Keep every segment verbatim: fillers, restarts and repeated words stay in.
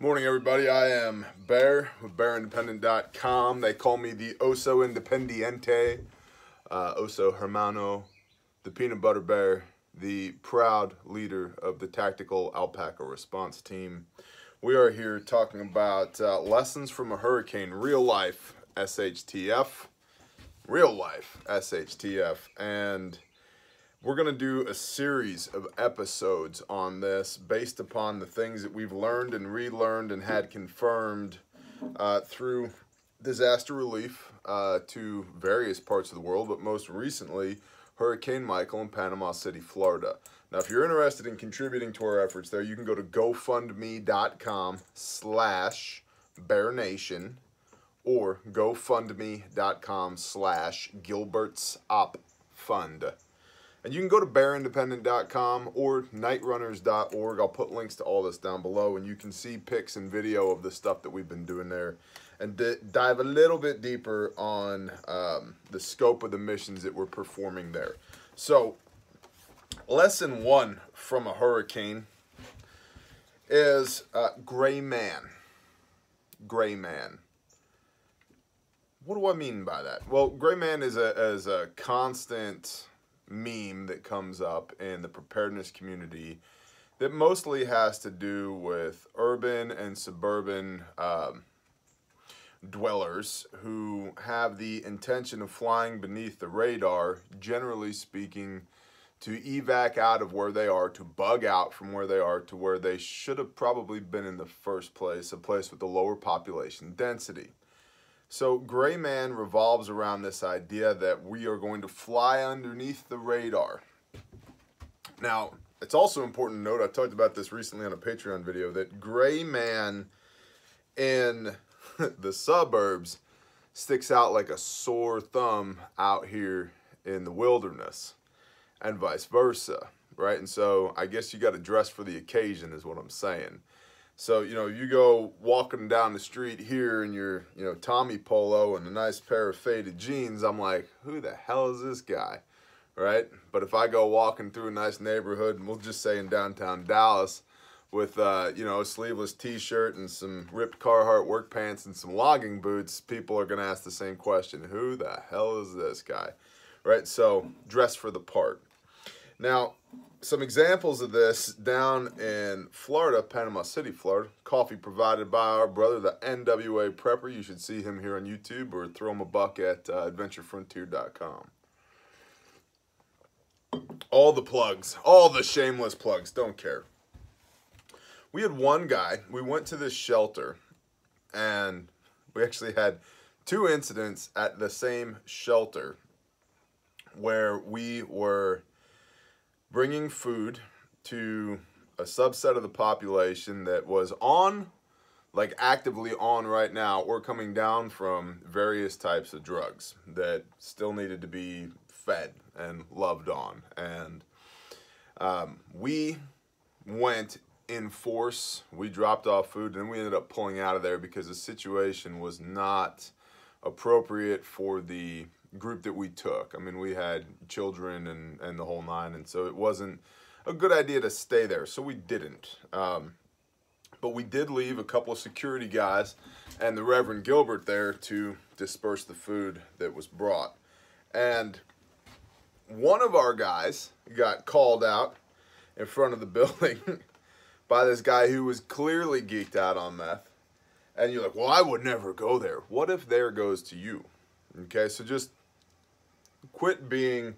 Morning, everybody. I am Bear with bear independent dot com. They call me the Oso Independiente, uh, Oso Hermano, the Peanut Butter Bear, the proud leader of the Tactical Alpaca Response Team. We are here talking about uh, lessons from a hurricane, real life S H T F, real life S H T F, and we're going to do a series of episodes on this based upon the things that we've learned and relearned and had confirmed uh, through disaster relief uh, to various parts of the world, but most recently, Hurricane Michael in Panama City, Florida. Now, if you're interested in contributing to our efforts there, you can go to GoFundMe.com slash Bear Nation or GoFundMe.com slash Gilberts Op Fund. And you can go to bear independent dot com or night runners dot org. I'll put links to all this down below, and you can see pics and video of the stuff that we've been doing there and d dive a little bit deeper on um, the scope of the missions that we're performing there. So, lesson one from a hurricane is uh, Gray Man. Gray Man. What do I mean by that? Well, Gray Man is a, is a constant meme that comes up in the preparedness community that mostly has to do with urban and suburban um, dwellers who have the intention of flying beneath the radar, generally speaking, to evac out of where they are, to bug out from where they are to where they should have probably been in the first place, a place with a lower population density. So Gray Man revolves around this idea that we are going to fly underneath the radar. Now, it's also important to note, I talked about this recently on a Patreon video, that Gray Man in the suburbs sticks out like a sore thumb out here in the wilderness and vice versa, right? And so I guess you got to dress for the occasion is what I'm saying. So, you know, you go walking down the street here in your, you know, Tommy polo and a nice pair of faded jeans, I'm like, who the hell is this guy, right? But if I go walking through a nice neighborhood, and we'll just say in downtown Dallas, with, uh, you know, a sleeveless t-shirt and some ripped Carhartt work pants and some logging boots, people are going to ask the same question, who the hell is this guy, right? So, dress for the part. Now, some examples of this down in Florida, Panama City, Florida. Coffee provided by our brother, the N W A Prepper. You should see him here on YouTube or throw him a buck at uh, adventure frontier dot com. All the plugs, all the shameless plugs, don't care. We had one guy, we went to this shelter, and we actually had two incidents at the same shelter where we were bringing food to a subset of the population that was on, like actively on right now, or coming down from various types of drugs that still needed to be fed and loved on. And um, we went in force, we dropped off food, and we ended up pulling out of there because the situation was not appropriate for the group that we took. I mean, we had children and, and the whole nine, and so it wasn't a good idea to stay there, so we didn't. Um, but we did leave a couple of security guys and the Reverend Gilbert there to disperse the food that was brought. And one of our guys got called out in front of the building by this guy who was clearly geeked out on meth. And you're like, well, I would never go there. What if there goes to you? Okay, so just quit being,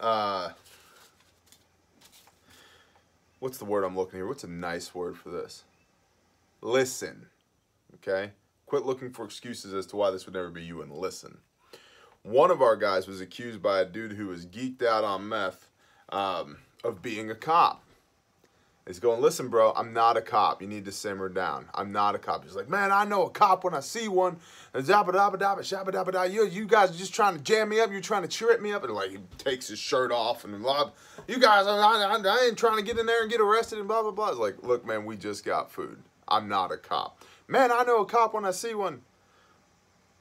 uh, what's the word I'm looking here? What's a nice word for this? Listen, okay? Quit looking for excuses as to why this would never be you and listen. One of our guys was accused by a dude who was geeked out on meth um, of being a cop. He's going, listen, bro, I'm not a cop. You need to simmer down. I'm not a cop. He's like, man, I know a cop when I see one. And you, you guys are just trying to jam me up. You're trying to trip me up. And like, he takes his shirt off and lob. You guys, I, I, I ain't trying to get in there and get arrested and blah, blah, blah. It's like, look, man, we just got food. I'm not a cop. Man, I know a cop when I see one.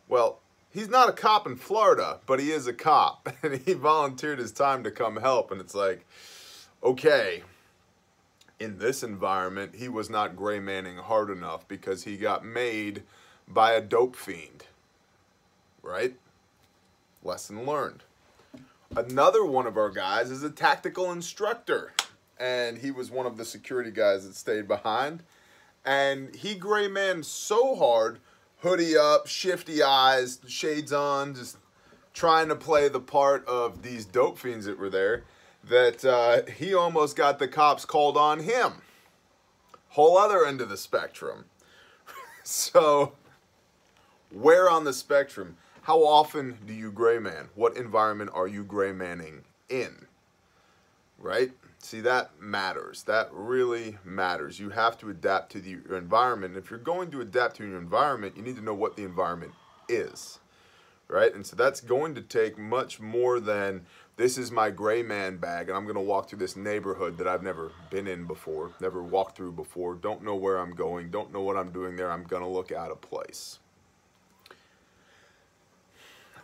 Well, he's not a cop in Florida, but he is a cop. And he volunteered his time to come help. And it's like, okay. in this environment, he was not Gray Manning hard enough because he got made by a dope fiend, right? Lesson learned. Another one of our guys is a tactical instructor, and he was one of the security guys that stayed behind, and he Gray Manned so hard, hoodie up, shifty eyes, shades on, just trying to play the part of these dope fiends that were there, that uh, he almost got the cops called on him. Whole other end of the spectrum. So, where on the spectrum? How often do you Gray Man? What environment are you Gray Manning in? Right? See, that matters. That really matters. You have to adapt to the, your environment. If you're going to adapt to your environment, you need to know what the environment is. Right? And so that's going to take much more than this is my Gray Man bag and I'm going to walk through this neighborhood that I've never been in before, never walked through before, don't know where I'm going, don't know what I'm doing there, I'm going to look out of place.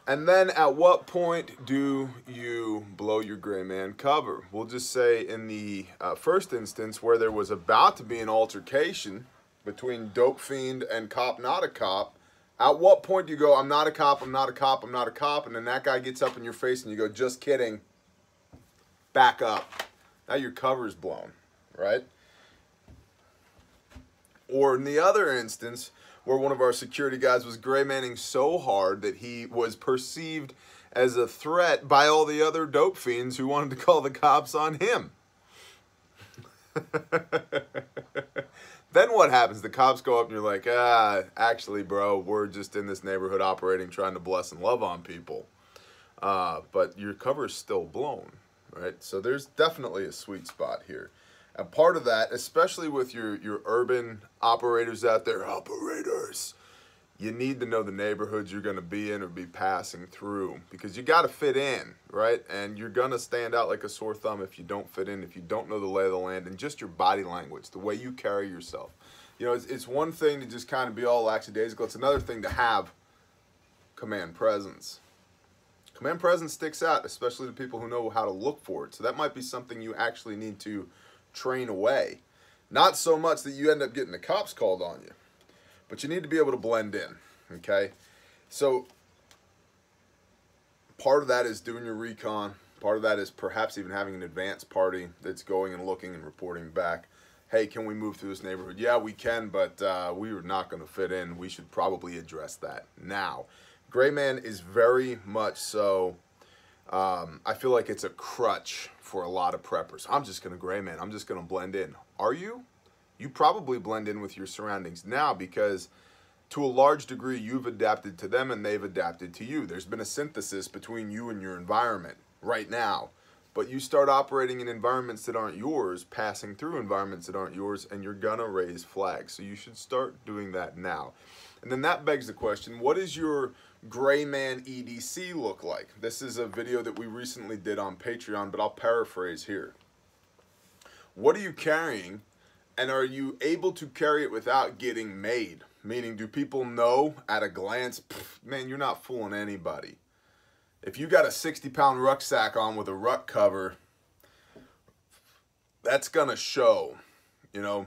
And then at what point do you blow your Gray Man cover? We'll just say in the uh, first instance where there was about to be an altercation between dope fiend and cop not a cop, at what point do you go, I'm not a cop, I'm not a cop, I'm not a cop, and then that guy gets up in your face and you go, just kidding, back up. Now your cover's blown, right? Or in the other instance, where one of our security guys was Gray Manning so hard that he was perceived as a threat by all the other dope fiends who wanted to call the cops on him. Then what happens? The cops go up and you're like, ah, actually, bro, we're just in this neighborhood operating, trying to bless and love on people. Uh, but your cover's still blown, right? So there's definitely a sweet spot here. And part of that, especially with your, your urban operators out there, operators, you need to know the neighborhoods you're going to be in or be passing through because you got to fit in, right? And you're going to stand out like a sore thumb if you don't fit in, if you don't know the lay of the land, and just your body language, the way you carry yourself. You know, it's, it's one thing to just kind of be all lackadaisical. It's another thing to have command presence. Command presence sticks out, especially to people who know how to look for it. So that might be something you actually need to train away. Not so much that you end up getting the cops called on you, but you need to be able to blend in, okay? So part of that is doing your recon. Part of that is perhaps even having an advance party that's going and looking and reporting back. Hey, can we move through this neighborhood? Yeah, we can, but uh, we are not going to fit in. We should probably address that now. Gray Man is very much so, um, I feel like it's a crutch for a lot of preppers. I'm just gonna Gray Man, I'm just gonna blend in. Are you? You probably blend in with your surroundings now because to a large degree you've adapted to them and they've adapted to you. There's been a synthesis between you and your environment right now, but you start operating in environments that aren't yours, passing through environments that aren't yours, and you're gonna raise flags. So you should start doing that now. And then that begs the question, what is your Gray Man E D C look like? This is a video that we recently did on Patreon, but I'll paraphrase here. What are you carrying, and are you able to carry it without getting made? Meaning, do people know at a glance, man, you're not fooling anybody. If you got a sixty pound rucksack on with a ruck cover, that's gonna show, you know.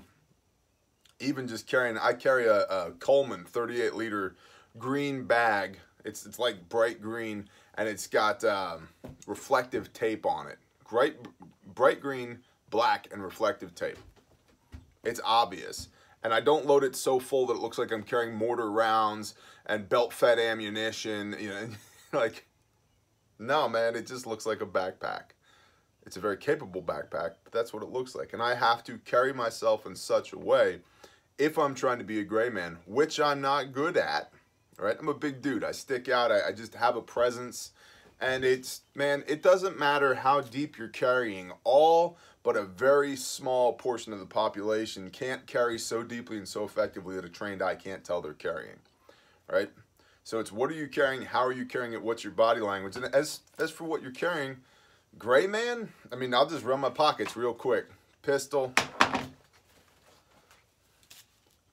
Even just carrying, I carry a, a Coleman thirty-eight liter green bag. It's it's like bright green, and it's got um, reflective tape on it. Bright, bright green, black, and reflective tape. It's obvious. And I don't load it so full that it looks like I'm carrying mortar rounds and belt-fed ammunition. You know, like, no, man, it just looks like a backpack. It's a very capable backpack, but that's what it looks like. And I have to carry myself in such a way if I'm trying to be a Gray Man, which I'm not good at, right? I'm a big dude. I stick out. I, I just have a presence. And it's, man, it doesn't matter how deep you're carrying. All but a very small portion of the population can't carry so deeply and so effectively that a trained eye can't tell they're carrying, right? So it's what are you carrying? How are you carrying it? What's your body language? And as, as for what you're carrying, Gray Man, I mean, I'll just run my pockets real quick. Pistol.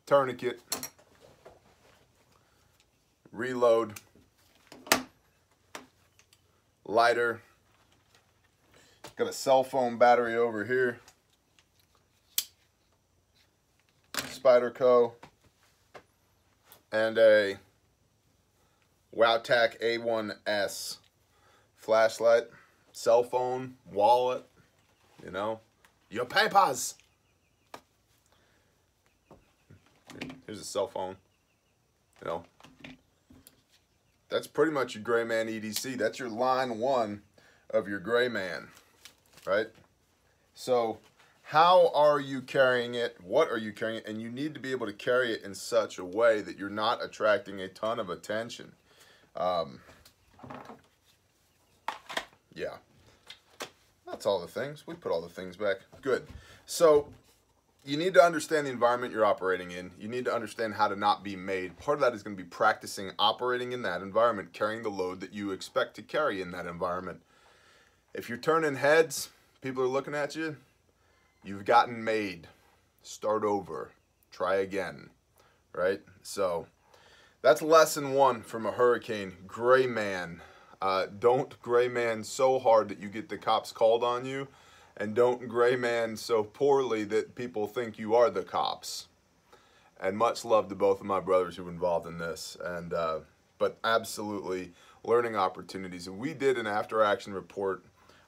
Tourniquet, reload, lighter, got a cell phone battery over here, Spyderco, and a Wowtac A one S flashlight, cell phone, wallet, you know, your papers. Here's a cell phone, you know. That's pretty much your Gray Man E D C. That's your line one of your Gray Man, right? So how are you carrying it? What are you carrying it? And you need to be able to carry it in such a way that you're not attracting a ton of attention. Um, yeah, that's all the things. We put all the things back. Good. So you need to understand the environment you're operating in. You need to understand how to not be made. Part of that is going to be practicing operating in that environment, carrying the load that you expect to carry in that environment. If you're turning heads, people are looking at you, you've gotten made. Start over. Try again, right? So that's lesson one from a hurricane. Gray Man. Uh, don't gray man so hard that you get the cops called on you. And don't gray man so poorly that people think you are the cops. And much love to both of my brothers who were involved in this. And uh, but absolutely learning opportunities. And we did an after-action report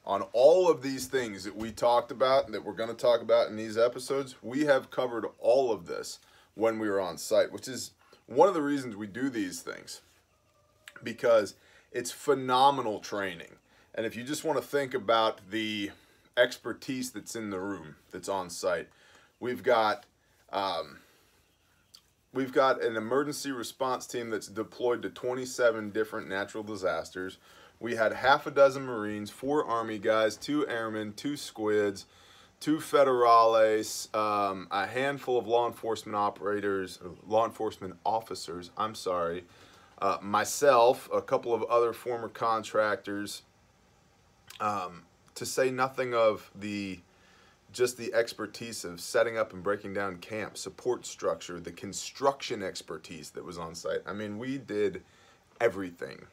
on all of these things that we talked about and that we're going to talk about in these episodes. We have covered all of this when we were on site, which is one of the reasons we do these things. Because it's phenomenal training. And if you just want to think about the expertise that's in the room, that's on site. We've got um, we've got an emergency response team that's deployed to twenty-seven different natural disasters. We had half a dozen Marines, four Army guys, two Airmen, two Squids, two Federales, um, a handful of law enforcement operators, law enforcement officers. I'm sorry, uh, myself, a couple of other former contractors. Um, To say nothing of the just the expertise of setting up and breaking down camp, support structure, the construction expertise that was on site. I mean, we did everything.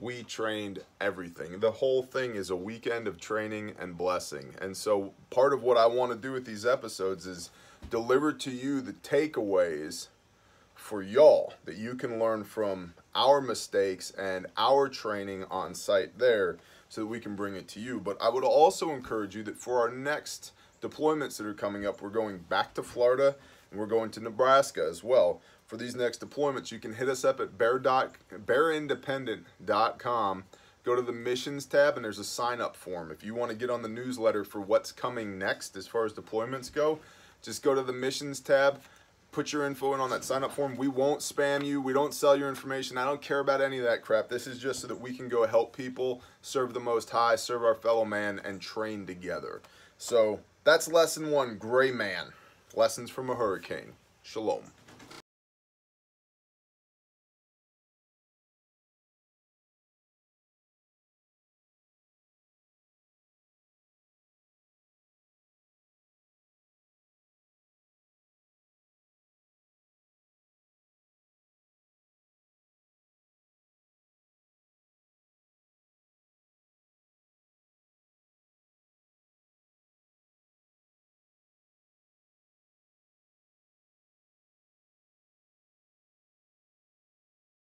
We trained everything. The whole thing is a weekend of training and blessing. And so part of what I want to do with these episodes is deliver to you the takeaways for y'all that you can learn from our mistakes and our training on site there, so that we can bring it to you. But I would also encourage you that for our next deployments that are coming up, we're going back to Florida and we're going to Nebraska as well. For these next deployments, you can hit us up at bear independent dot com. Go to the missions tab and there's a sign up form. If you want to get on the newsletter for what's coming next as far as deployments go, just go to the missions tab, put your info in on that sign up form. We won't spam you. We don't sell your information. I don't care about any of that crap. This is just so that we can go help people, serve the Most High, serve our fellow man, and train together. So that's lesson one, Gray Man. Lessons from a hurricane. Shalom.